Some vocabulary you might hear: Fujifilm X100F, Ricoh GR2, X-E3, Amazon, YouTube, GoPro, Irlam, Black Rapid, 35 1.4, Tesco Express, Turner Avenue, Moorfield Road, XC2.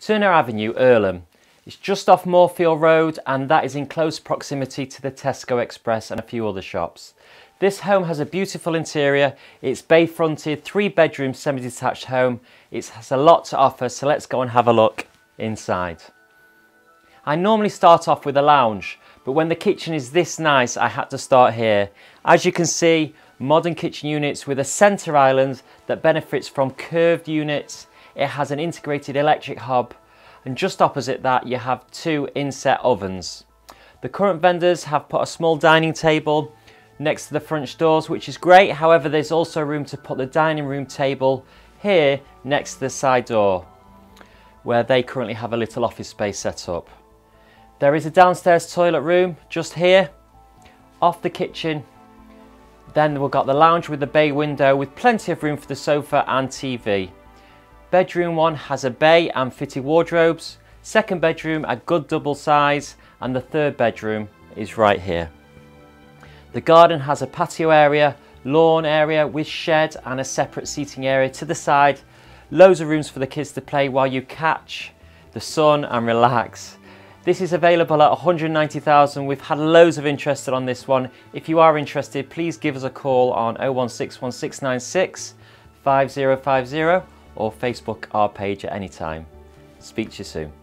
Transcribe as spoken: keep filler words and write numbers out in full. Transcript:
Turner Avenue, Irlam. It's just off Moorfield Road, and that is in close proximity to the Tesco Express and a few other shops. This home has a beautiful interior. It's bay-fronted, three-bedroom semi-detached home. It has a lot to offer, so let's go and have a look inside. I normally start off with a lounge, but when the kitchen is this nice, I had to start here. As you can see, modern kitchen units with a centre island that benefits from curved units. It has an integrated electric hob, and just opposite that you have two inset ovens. The current vendors have put a small dining table next to the French doors, which is great. However, there's also room to put the dining room table here next to the side door, where they currently have a little office space set up. There is a downstairs toilet room just here, off the kitchen. Then we've got the lounge with the bay window with plenty of room for the sofa and T V. Bedroom one has a bay and fitted wardrobes, second bedroom a good double size, and the third bedroom is right here. The garden has a patio area, lawn area with shed and a separate seating area to the side. Loads of rooms for the kids to play while you catch the sun and relax. This is available at one hundred and ninety thousand. We've had loads of interest on this one. If you are interested, please give us a call on oh one six one, six nine six, five oh five oh or Facebook our page at any time. Speak to you soon.